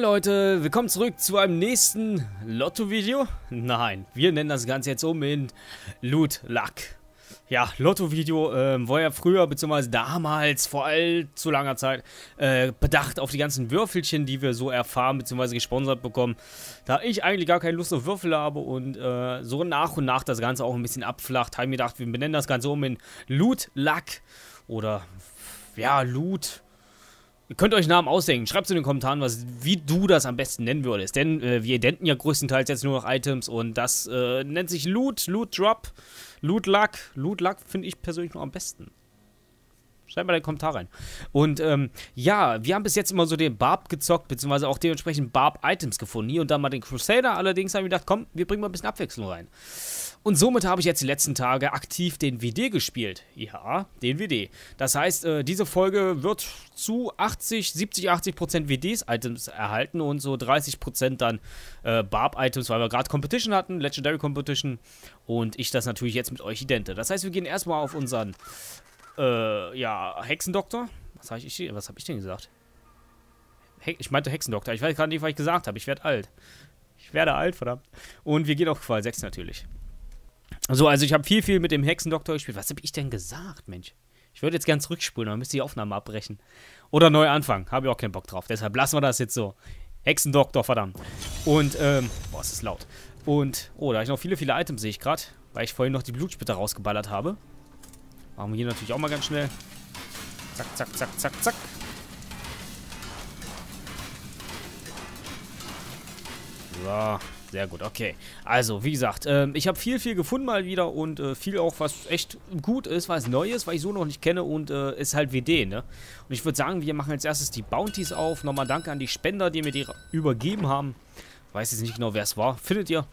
Hi Leute, willkommen zurück zu einem nächsten Lotto-Video. Nein, wir nennen das Ganze jetzt um in Loot-Luck. Ja, Lotto-Video war ja früher, beziehungsweise damals, vor allzu langer Zeit, bedacht auf die ganzen Würfelchen, die wir so erfahren, beziehungsweise gesponsert bekommen. Da ich eigentlich gar keine Lust auf Würfel habe und so nach und nach das Ganze auch ein bisschen abflacht, habe ich mir gedacht, wir benennen das Ganze um in Loot-Luck. Oder, ja, Loot... Ihr könnt euch Namen ausdenken. Schreibt es in den Kommentaren, wie du das am besten nennen würdest. Denn wir identen ja größtenteils jetzt nur noch Items und das nennt sich Loot, Loot Drop, Loot Luck. Loot Luck finde ich persönlich noch am besten. Schreibt mal in den Kommentar rein. Und ja, wir haben bis jetzt immer so den Barb gezockt, beziehungsweise auch dementsprechend Barb-Items gefunden. Hier und da mal den Crusader. Allerdings haben wir gedacht, komm, wir bringen mal ein bisschen Abwechslung rein. Und somit habe ich jetzt die letzten Tage aktiv den WD gespielt. Ja, den WD. Das heißt, diese Folge wird zu 70, 80% WDs-Items erhalten und so 30% dann Barb-Items, weil wir gerade Competition hatten, Legendary Competition. Und ich das natürlich jetzt mit euch idente. Das heißt, wir gehen erstmal auf unseren ja, Hexendoktor. Was habe ich denn gesagt? Ich meinte Hexendoktor. Ich weiß gerade nicht, was ich gesagt habe. Ich werde alt. Ich werde alt, verdammt. Und wir gehen auf Qual 6 natürlich. So, also ich habe viel mit dem Hexendoktor gespielt. Was habe ich denn gesagt, Mensch? Ich würde jetzt gern zurückspulen, dann müsste die Aufnahme abbrechen. Oder neu anfangen. Habe ich auch keinen Bock drauf. Deshalb lassen wir das jetzt so. Hexendoktor, verdammt. Und, boah, es ist laut. Und, oh, da habe ich noch viele Items, sehe ich gerade. Weil ich vorhin noch die Blutspitter rausgeballert habe. Machen wir hier natürlich auch mal ganz schnell. Zack, zack, zack, zack, zack. So, sehr gut, okay. Also, wie gesagt, ich habe viel gefunden mal wieder und viel auch, was echt gut ist, was neu ist, weil ich so noch nicht kenne und ist halt WD, ne? Und ich würde sagen, wir machen als erstes die Bounties auf. Nochmal danke an die Spender, die mir die übergeben haben. Ich weiß jetzt nicht genau, wer es war. Findet ihr,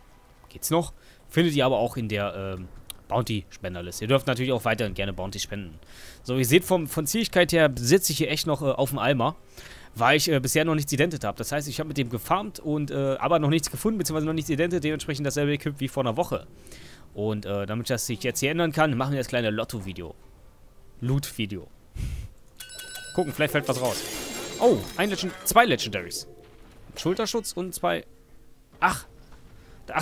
geht's noch? Findet ihr aber auch in der, Bounty-Spenderliste. Ihr dürft natürlich auch weiterhin gerne Bounty spenden. So, ihr seht, von Zähigkeit her sitze ich hier echt noch auf dem Eimer, weil ich bisher noch nichts identet habe. Das heißt, ich habe mit dem gefarmt und aber noch nichts gefunden, beziehungsweise noch nichts identet, dementsprechend dasselbe Equip wie vor einer Woche. Und damit das sich jetzt hier ändern kann, machen wir das kleine Lotto-Video. Loot-Video. Gucken, vielleicht fällt was raus. Oh, zwei Legendaries. Schulterschutz und zwei... Ach,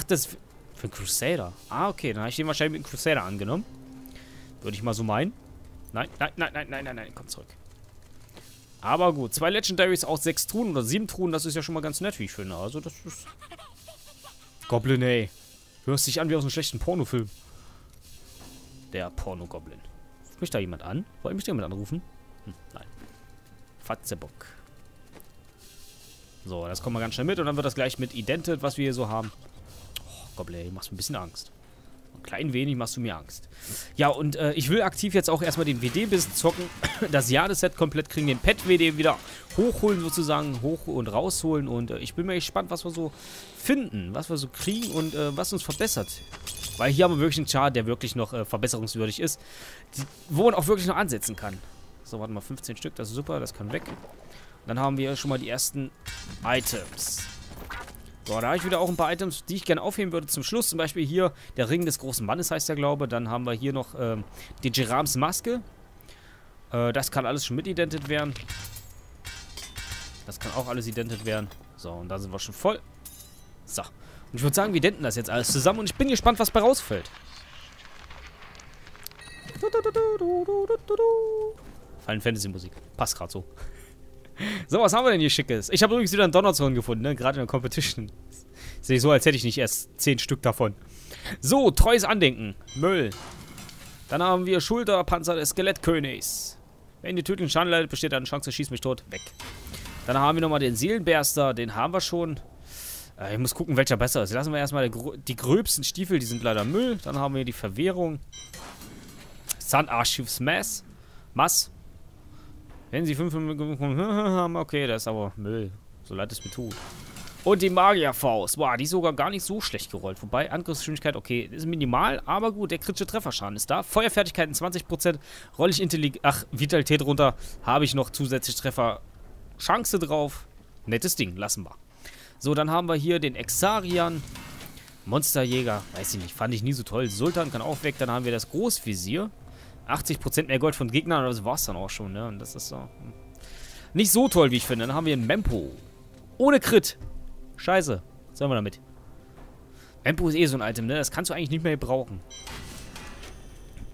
das... Für einen Crusader. Ah, okay. Dann habe ich den wahrscheinlich mit einem Crusader angenommen. Würde ich mal so meinen. Nein. Komm zurück. Aber gut. 2 Legendaries aus 6 Truhen oder 7 Truhen. Das ist ja schon mal ganz nett, wie ich finde. Also, das ist... Goblin, ey. Hörst dich an wie aus einem schlechten Pornofilm. Der Porno-Goblin. Ruft mich da jemand an? Wollt mich da jemand anrufen? Hm, nein. Fatzebock. So, das kommen wir ganz schnell mit. Und dann wird das gleich mit identet, was wir hier so haben. Goblin, du machst mir ein bisschen Angst. Ein klein wenig machst du mir Angst. Ja, und ich will aktiv jetzt auch erstmal den WD bisschen zocken. Das Jadeset komplett kriegen, den Pet WD wieder hochholen sozusagen. Hoch und rausholen. Und ich bin mal gespannt, was wir so finden. Was wir so kriegen und was uns verbessert. Weil hier haben wir wirklich einen Chart, der wirklich noch verbesserungswürdig ist. Wo man auch wirklich noch ansetzen kann. So, warte mal, 15 Stück, das ist super. Das kann weg. Und dann haben wir schon mal die ersten Items. So, da habe ich wieder auch ein paar Items, die ich gerne aufheben würde zum Schluss. Zum Beispiel hier der Ring des großen Mannes heißt der, glaube ich. Dann haben wir hier noch die Gerams Maske. Das kann alles schon mitidentet werden. Das kann auch alles identet werden. So, und da sind wir schon voll. So, und ich würde sagen, wir identen das jetzt alles zusammen. Und ich bin gespannt, was bei rausfällt. Final Fantasy Musik. Passt gerade so. So, was haben wir denn hier Schickes? Ich habe übrigens wieder einen Donnerzorn gefunden, ne? Gerade in der Competition. Sehe ich so, als hätte ich nicht erst 10 Stück davon. So, treues Andenken. Müll. Dann haben wir Schulterpanzer des Skelettkönigs. Wenn die tödlichen Schaden leidet, besteht eine Chance, schießt mich tot. Weg. Dann haben wir nochmal den Seelenberster. Den haben wir schon. Ich muss gucken, welcher besser ist. Lassen wir erstmal die gröbsten Stiefel. Die sind leider Müll. Dann haben wir die Verwehrung. Sun Archives Mass. Wenn sie 5 Minuten haben, okay, das ist aber Müll. So leid es mir tut. Und die Magier-Faust. Wow, die ist sogar gar nicht so schlecht gerollt. Wobei, Angriffsgeschwindigkeit, okay, ist minimal, aber gut, der kritische Trefferschaden ist da. Feuerfertigkeiten 20%, roll ich Vitalität runter, habe ich noch zusätzlich Trefferchance drauf. Nettes Ding, lassen wir. So, dann haben wir hier den Exarian. Monsterjäger, weiß ich nicht, fand ich nie so toll. Sultan kann auch weg, dann haben wir das Großvisier. 80% mehr Gold von Gegnern, aber das war's dann auch schon, ne? Und das ist so. Nicht so toll, wie ich finde. Dann haben wir einen Mempo. Ohne Crit. Scheiße. Was sollen wir damit? Mempo ist eh so ein Item, ne? Das kannst du eigentlich nicht mehr brauchen.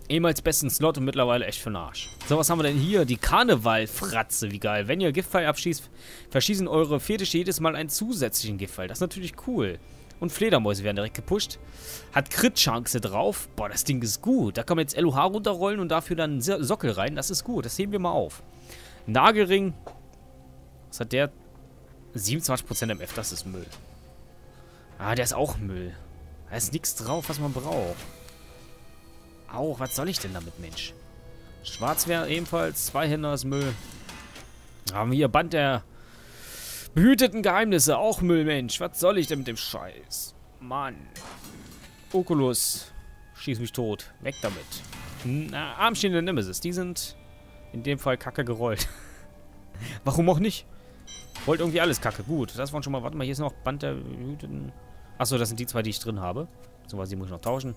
Ehemals besten Slot und mittlerweile echt für den Arsch. So, was haben wir denn hier? Die Karneval-Fratze. Wie geil. Wenn ihr Giftpfeil abschießt, verschießen eure Fetische jedes Mal einen zusätzlichen Giftpfeil. Das ist natürlich cool. Und Fledermäuse werden direkt gepusht. Hat Crit-Chance drauf. Boah, das Ding ist gut. Da kann man jetzt LOH runterrollen und dafür dann einen Sockel rein. Das ist gut. Das heben wir mal auf. Nagelring. Was hat der? 27% MF. Das ist Müll. Ah, der ist auch Müll. Da ist nichts drauf, was man braucht. Auch, was soll ich denn damit, Mensch? Schwarz wäre ebenfalls. Zweihänder ist Müll. Dann haben wir hier Band der Behüteten Geheimnisse. Auch Müll, Mensch. Was soll ich denn mit dem Scheiß? Mann. Okulus. Schieß mich tot. Weg damit. Na, armstehende Nemesis. Die sind in dem Fall kacke gerollt. Warum auch nicht? Wollt irgendwie alles kacke. Gut. Das waren schon mal. Warte mal, hier ist noch Band der Behüteten. Achso, das sind die zwei, die ich drin habe. So was, die muss ich noch tauschen.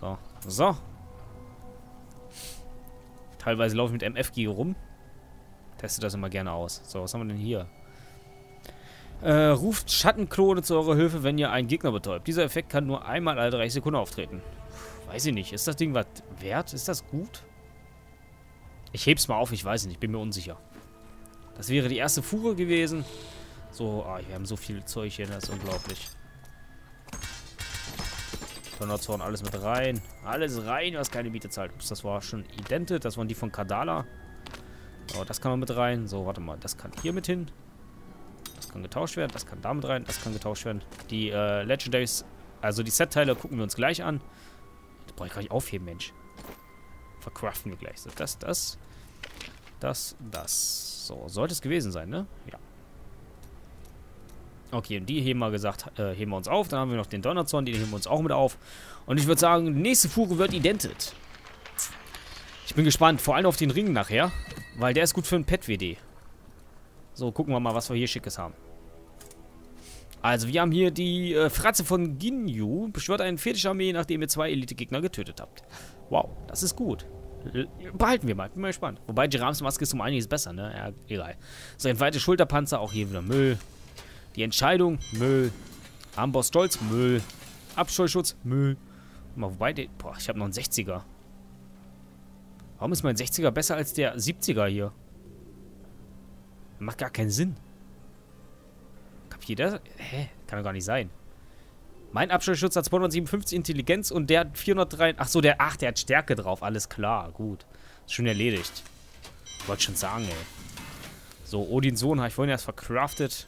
So. So. Teilweise laufe ich mit MFG rum. Teste das immer gerne aus. So, was haben wir denn hier? Ruft Schattenklone zu eurer Hilfe, wenn ihr einen Gegner betäubt. Dieser Effekt kann nur einmal alle 30 Sekunden auftreten. Puh, weiß ich nicht. Ist das Ding was wert? Ist das gut? Ich heb's mal auf. Ich weiß nicht. Bin mir unsicher. Das wäre die erste Fuhre gewesen. So, ah, wir haben so viel Zeug hier. Das ist unglaublich. Donnerzorn, alles mit rein. Alles rein, was keine Miete zahlt. Ups, das war schon identisch. Das waren die von Kadala. So, das kann man mit rein. So, warte mal. Das kann hier mit hin. Das kann getauscht werden. Das kann damit rein. Das kann getauscht werden. Die Legendaries, also die Set-Teile, gucken wir uns gleich an. Das brauche ich gar nicht aufheben, Mensch. Verkraften wir gleich. So, das. So, sollte es gewesen sein, ne? Ja. Okay, und die heben wir gesagt, heben wir uns auf. Dann haben wir noch den Donnerzorn, den heben wir uns auch mit auf. Und ich würde sagen, die nächste Fuhre wird identisch. Ich bin gespannt, vor allem auf den Ring nachher, weil der ist gut für ein Pet WD. So, gucken wir mal, was wir hier Schickes haben. Also, wir haben hier die Fratze von Ginyu. Beschwört eine Fetischarmee, nachdem ihr zwei Elite-Gegner getötet habt. Wow, das ist gut. Behalten wir mal, bin mal gespannt. Wobei, Gerams Maske ist um einiges besser, ne? Ja, egal. So, ein weiter Schulterpanzer, auch hier wieder Müll. Die Entscheidung, Müll. Amboss Stolz, Müll. Abscheuschutz, Müll. Mal wobei, boah, ich habe noch einen 60er. Warum ist mein 60er besser als der 70er hier? Macht gar keinen Sinn. Kapiert das? Hä? Kann doch gar nicht sein. Mein Abscheuschutz hat 257 Intelligenz und der hat 403. Achso, der 8, der hat Stärke drauf. Alles klar, gut. Ist schon erledigt. Wollte schon sagen, ey. So, Odin Sohn habe ich vorhin erst verkraftet.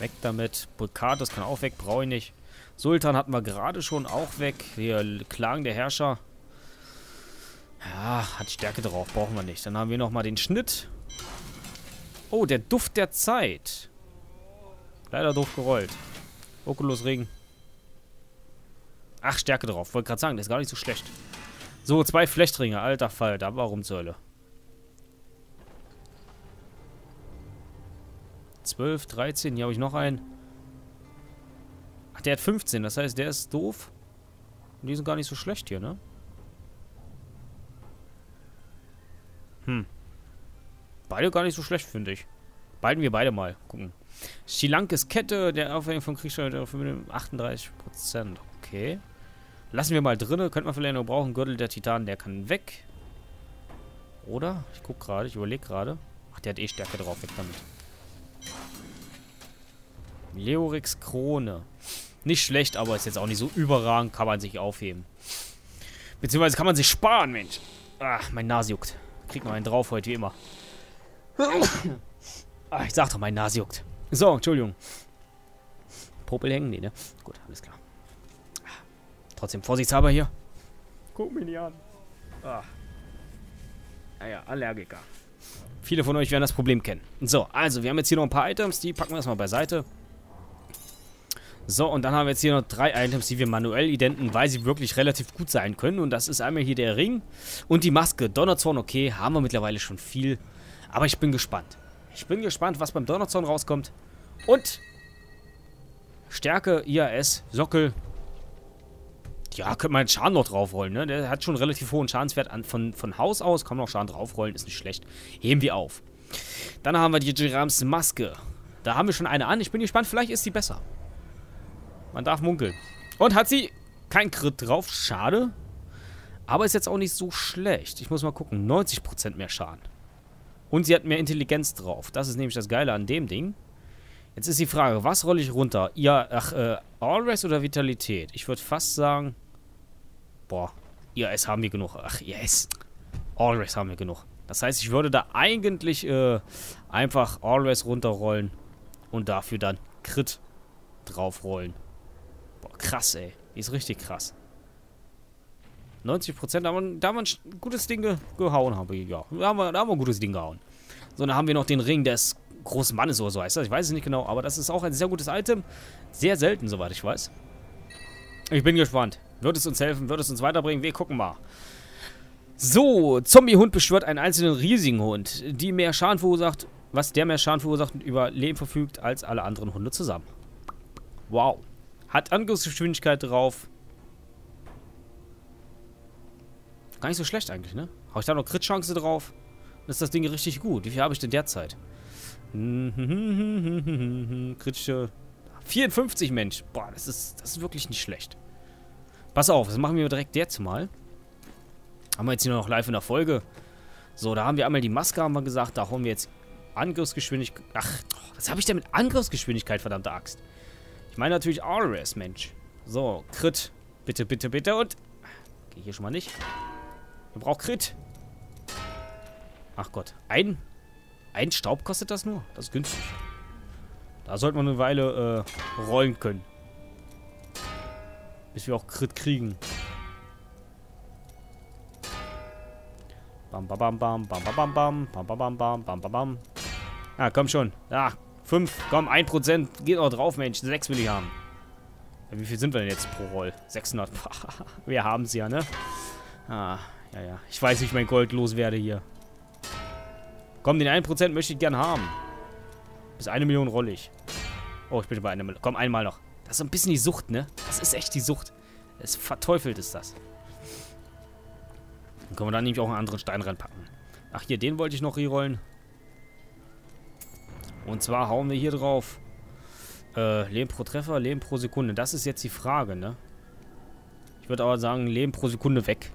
Weg damit. Bulkatus kann auch weg, brauche ich nicht. Sultan hatten wir gerade schon auch weg. Hier, Klagen der Herrscher. Ja, hat Stärke drauf, brauchen wir nicht. Dann haben wir nochmal den Schnitt. Oh, der Duft der Zeit. Leider doof gerollt. Okulus Regen. Ach, Stärke drauf. Wollte gerade sagen, der ist gar nicht so schlecht. So, zwei Flechtringe. Alter Fall, da warum zur Hölle? 12, 13, hier habe ich noch einen. Ach, der hat 15, das heißt, der ist doof. Und die sind gar nicht so schlecht hier, ne? Hm. Beide gar nicht so schlecht, finde ich. Beiden wir beide mal. Gucken. Schilankes Kette, der Aufhängung von Kriegsschalter 38%. Okay. Lassen wir mal drinne. Könnte man vielleicht noch brauchen. Gürtel der Titan, der kann weg. Oder? Ich gucke gerade, ich überlege gerade. Ach, der hat eh Stärke drauf, weg damit. Leorix Krone. Nicht schlecht, aber ist jetzt auch nicht so überragend. Kann man sich aufheben. Beziehungsweise kann man sich sparen, Mensch. Ach, mein Nase juckt. Krieg noch einen drauf heute, wie immer. Ach, ich sag doch, mein Nase juckt. So, Entschuldigung. Popel hängen? Nee, ne? Gut, alles klar. Trotzdem vorsichtshalber hier. Guck mich nicht an. Ach. Naja, Allergiker. Viele von euch werden das Problem kennen. So, also, wir haben jetzt hier noch ein paar Items. Die packen wir erstmal beiseite. So, und dann haben wir jetzt hier noch 3 Items, die wir manuell identen, weil sie wirklich relativ gut sein können. Und das ist einmal hier der Ring und die Maske. Donnerzorn, okay, haben wir mittlerweile schon viel. Aber ich bin gespannt. Ich bin gespannt, was beim Donnerzorn rauskommt. Und Stärke, IAS, Sockel. Ja, könnte man einen Schaden noch draufrollen, ne? Der hat schon einen relativ hohen Schadenswert von Haus aus. Kann man noch Schaden draufrollen, ist nicht schlecht. Heben wir auf. Dann haben wir die Gerams Maske. Da haben wir schon eine an. Ich bin gespannt, vielleicht ist sie besser. Man darf munkeln. Und hat sie keinen Crit drauf. Schade. Aber ist jetzt auch nicht so schlecht. Ich muss mal gucken. 90% mehr Schaden. Und sie hat mehr Intelligenz drauf. Das ist nämlich das Geile an dem Ding. Jetzt ist die Frage, was rolle ich runter? Ja, Allrest oder Vitalität? Ich würde fast sagen... Boah, IAS haben wir genug. Ach, IAS. Allrest haben wir genug. Das heißt, ich würde da eigentlich einfach Allrest runterrollen und dafür dann Crit draufrollen. Boah, krass, ey. Die ist richtig krass. 90%, da haben wir ein gutes Ding gehauen. Ja, da haben wir ein gutes Ding gehauen. So, dann haben wir noch den Ring des großen Mannes oder so heißt das. Ich weiß es nicht genau, aber das ist auch ein sehr gutes Item. Sehr selten, soweit ich weiß. Ich bin gespannt. Wird es uns helfen? Wird es uns weiterbringen? Wir gucken mal. So, Zombie-Hund beschwört einen einzelnen riesigen Hund, die mehr Schaden verursacht, und über Leben verfügt als alle anderen Hunde zusammen. Wow. Hat Angriffsgeschwindigkeit drauf. Gar nicht so schlecht eigentlich, ne? Habe ich da noch Crit-Chance drauf? Dann ist das Ding richtig gut. Wie viel habe ich denn derzeit? Kritische... 54, Mensch. Boah, das ist wirklich nicht schlecht. Pass auf, das machen wir direkt jetzt mal. Haben wir jetzt hier noch live in der Folge. So, da haben wir einmal die Maske, haben wir gesagt. Da haben wir jetzt Angriffsgeschwindigkeit... Ach, was habe ich denn mit Angriffsgeschwindigkeit, verdammte Axt? Ich meine natürlich RS, Mensch. So, Crit. Bitte, bitte, bitte und... Geh hier schon mal nicht. Wir brauchen Crit. Ach Gott, ein Staub kostet das nur. Das ist günstig. Da sollte man eine Weile rollen können. Bis wir auch Crit kriegen. Bam, bam, bam, bam, bam, bam, bam, bam, bam, bam, bam, bam, bam. Ah, komm schon. Ah, 5. Komm, 1%. Geht auch drauf, Mensch. 6 will ich haben. Ja, wie viel sind wir denn jetzt pro Roll? 600. Wir haben es ja, ne? Ah, ja, ja. Ich weiß, wie ich mein Gold loswerde hier. Komm, den 1% möchte ich gern haben. Bis 1 Million roll ich. Oh, ich bin bei 1 Million. Komm, einmal noch. Das ist so ein bisschen die Sucht, ne? Das ist echt die Sucht. Es verteufelt ist das. Dann können wir da nämlich auch einen anderen Stein reinpacken. Ach, hier, den wollte ich noch rerollen. Und zwar hauen wir hier drauf. Leben pro Treffer, Leben pro Sekunde. Das ist jetzt die Frage, ne? Ich würde aber sagen, Leben pro Sekunde weg.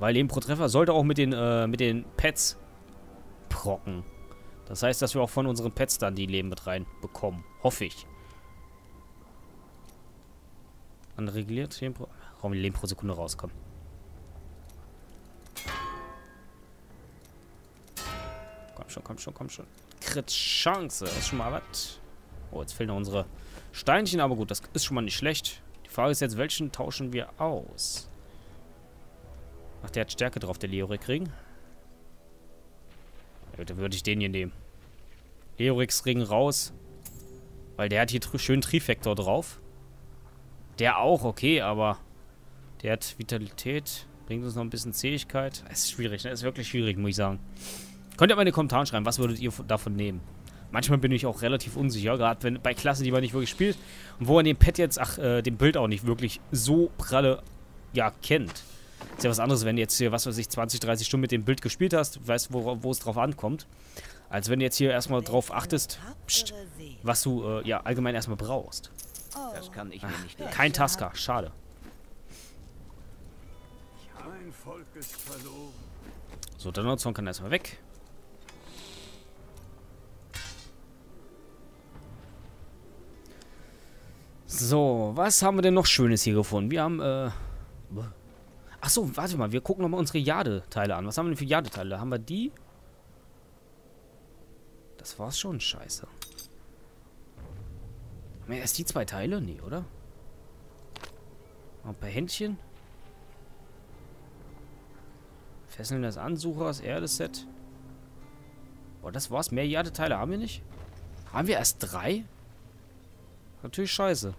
Weil Leben pro Treffer sollte auch mit den Pets... Rocken. Das heißt, dass wir auch von unseren Pets dann die Leben mit rein bekommen. Hoffe ich. Anreguliert. Raum die Leben pro Sekunde rauskommen. Komm schon, komm schon, komm schon. Crit Chance. Das ist schon mal was. Oh, jetzt fehlen noch unsere Steinchen. Aber gut, das ist schon mal nicht schlecht. Die Frage ist jetzt, welchen tauschen wir aus? Ach, der hat Stärke drauf, der Leorik Ring. Ja, dann würde ich den hier nehmen. Leorix Ring raus. Weil der hat hier schön Trifektor drauf. Der auch, okay, aber der hat Vitalität. Bringt uns noch ein bisschen Zähigkeit. Es ist schwierig, ne? Es ist wirklich schwierig, muss ich sagen. Könnt ihr mal in den Kommentaren schreiben, was würdet ihr davon nehmen? Manchmal bin ich auch relativ unsicher, gerade wenn bei Klassen, die man nicht wirklich spielt. Und wo man den Pet jetzt, dem Bild auch nicht wirklich so pralle, ja, kennt. Ist ja was anderes, wenn du jetzt hier, was weiß ich, 20, 30 Stunden mit dem Bild gespielt hast, weißt, wo es drauf ankommt. Als wenn du jetzt hier erstmal drauf achtest, pst, was du ja allgemein erstmal brauchst. Das kann ich mir nicht denken. Kein Tasker, schade. Mein Volk ist verloren. So, Donnerzorn kann erstmal weg. So, was haben wir denn noch Schönes hier gefunden? Wir haben, Achso, warte mal, wir gucken nochmal unsere Jadeteile an. Was haben wir denn für Jadeteile? Haben wir die? Das war's schon, scheiße. Haben wir erst die 2 Teile? Nee, oder? Noch ein paar Händchen. Fesseln des Ansuchers, Jadeset. Boah, das war's. Mehr Jadeteile haben wir nicht? Haben wir erst 3? Natürlich scheiße.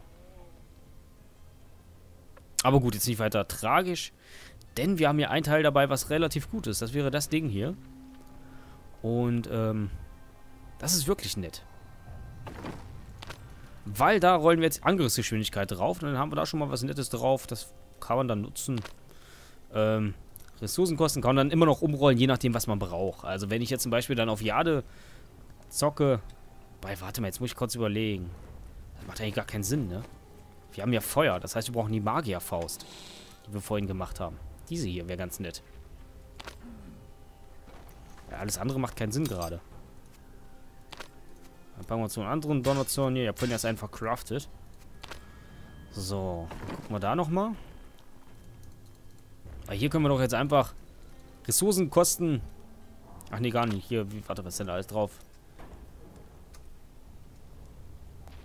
Aber gut, jetzt nicht weiter tragisch, denn wir haben hier ein Teil dabei, was relativ gut ist. Das wäre das Ding hier. Und, das ist wirklich nett. Weil da rollen wir jetzt Angriffsgeschwindigkeit drauf. Und dann haben wir da schon mal was Nettes drauf. Das kann man dann nutzen. Ressourcenkosten kann man dann immer noch umrollen, je nachdem, was man braucht. Also wenn ich jetzt zum Beispiel dann auf Jade zocke. Wobei, warte mal, jetzt muss ich kurz überlegen. Das macht eigentlich gar keinen Sinn, ne? Wir haben ja Feuer, das heißt, wir brauchen die Magier-Faust, die wir vorhin gemacht haben. Diese hier wäre ganz nett. Ja, alles andere macht keinen Sinn gerade. Dann packen wir zu einem anderen Donnerzorn hier. Ich habe vorhin erst einfach crafted. So, gucken wir da nochmal. Aber hier können wir doch jetzt einfach Ressourcenkosten. Ach nee, gar nicht. Hier, warte, was ist denn da alles drauf?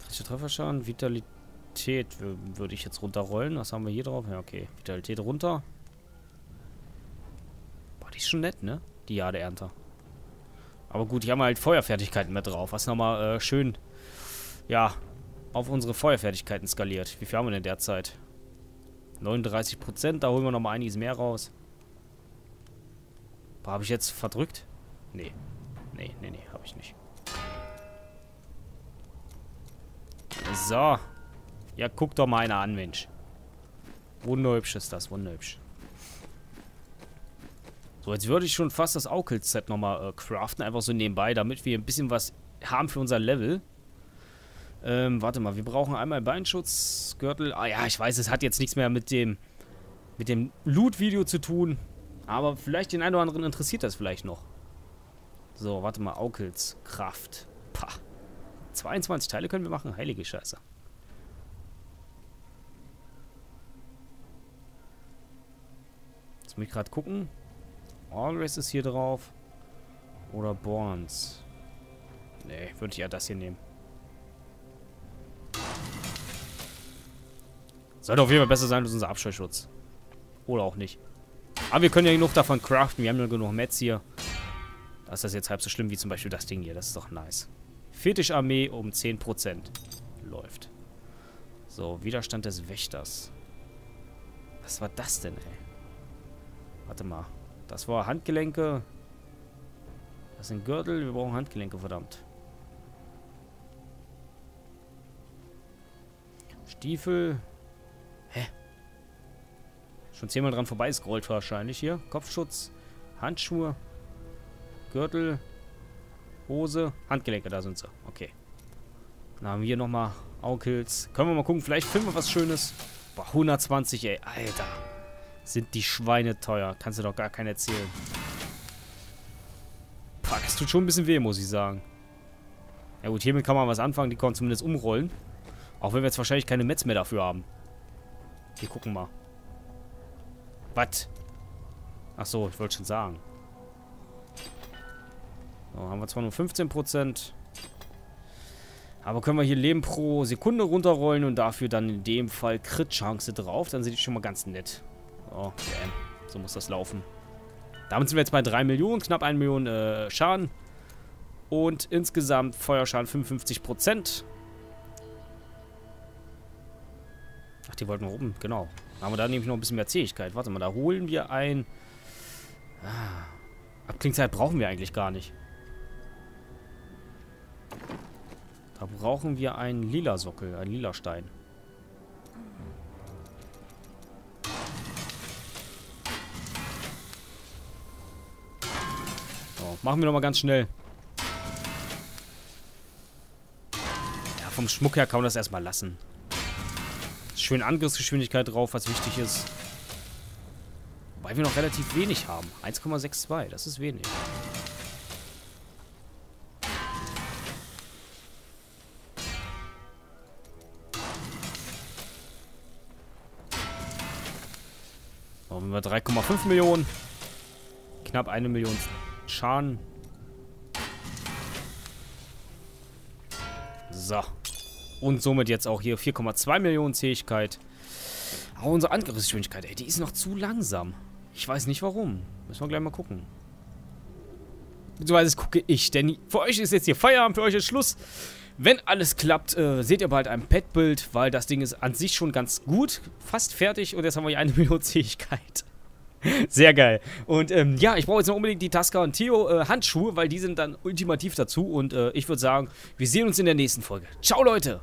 Kritischer Trefferschaden, Vitalität würde ich jetzt runterrollen. Was haben wir hier drauf? Ja, okay. Vitalität runter. Boah, die ist schon nett, ne? Die Jadeernter. Aber gut, die haben halt Feuerfertigkeiten mit drauf. Was nochmal schön, ja, auf unsere Feuerfertigkeiten skaliert. Wie viel haben wir denn derzeit? 39%, da holen wir nochmal einiges mehr raus. Boah, habe ich jetzt verdrückt? Nee. Nee, nee, nee, habe ich nicht. So. Ja, guck doch mal einer an, Mensch. Wunderhübsch ist das, wunderhübsch. So, jetzt würde ich schon fast das Okulus-Set nochmal craften, einfach so nebenbei, damit wir ein bisschen was haben für unser Level. Warte mal, wir brauchen einmal Beinschutzgürtel. Ah ja, ich weiß, es hat jetzt nichts mehr mit dem Loot-Video zu tun. Aber vielleicht den einen oder anderen interessiert das vielleicht noch. So, warte mal, Okulus Kraft. Pah. 22 Teile können wir machen, heilige Scheiße. Jetzt muss ich gerade gucken. Always ist hier drauf. Oder Bonds. Nee, würde ich ja das hier nehmen. Sollte auf jeden Fall besser sein als unser Abscheuschutz. Oder auch nicht. Aber wir können ja genug davon craften. Wir haben ja genug Metz hier. Da ist das jetzt halb so schlimm wie zum Beispiel das Ding hier. Das ist doch nice. Fetischarmee um 10%. Läuft. So, Widerstand des Wächters. Was war das denn, ey? Warte mal. Das war Handgelenke. Das sind Gürtel. Wir brauchen Handgelenke, verdammt. Stiefel. Hä? Schon 10-mal dran vorbei scrollt wahrscheinlich hier. Kopfschutz. Handschuhe. Gürtel. Hose. Handgelenke, da sind sie. Okay. Dann haben wir hier nochmal Okulus. Können wir mal gucken. Vielleicht finden wir was Schönes. Boah, 120, ey. Alter. Sind die Schweine teuer. Kannst du doch gar keinen erzählen. Pah, das tut schon ein bisschen weh, muss ich sagen. Ja gut, hiermit kann man was anfangen. Die kann man zumindest umrollen. Auch wenn wir jetzt wahrscheinlich keine Metz mehr dafür haben. Wir gucken mal. Was? Achso, ich wollte schon sagen. So, haben wir zwar nur 15%. Aber können wir hier Leben pro Sekunde runterrollen und dafür dann in dem Fall Crit-Chance drauf. Dann sind die schon mal ganz nett. Oh, damn. So muss das laufen. Damit sind wir jetzt bei 3 Millionen, knapp 1 Million Schaden. Und insgesamt Feuerschaden 55%. Ach, die wollten wir oben, genau. Dann haben wir da nämlich noch ein bisschen mehr Zähigkeit. Warte mal, da holen wir ein... Ah, Abklingzeit brauchen wir eigentlich gar nicht. Da brauchen wir einen lila Sockel, einen lila Stein. Machen wir nochmal ganz schnell. Ja, vom Schmuck her kann man das erstmal lassen. Schön Angriffsgeschwindigkeit drauf, was wichtig ist. Wobei wir noch relativ wenig haben. 1,62, das ist wenig. So, wenn wir 3,5 Millionen. Knapp 1 Million Schaden. So. Und somit jetzt auch hier 4,2 Millionen Zähigkeit. Aber unsere Angriffsgeschwindigkeit, ey, die ist noch zu langsam. Ich weiß nicht warum. Müssen wir gleich mal gucken. Beziehungsweise das gucke ich, denn für euch ist jetzt hier Feierabend, für euch ist Schluss. Wenn alles klappt, seht ihr bald ein Pet-Bild, weil das Ding ist an sich schon ganz gut. Fast fertig und jetzt haben wir hier 1 Million Zähigkeit. Sehr geil. Und ja, ich brauche jetzt noch unbedingt die Tasca und Theo Handschuhe, weil die sind dann ultimativ dazu. Und ich würde sagen, wir sehen uns in der nächsten Folge. Ciao, Leute!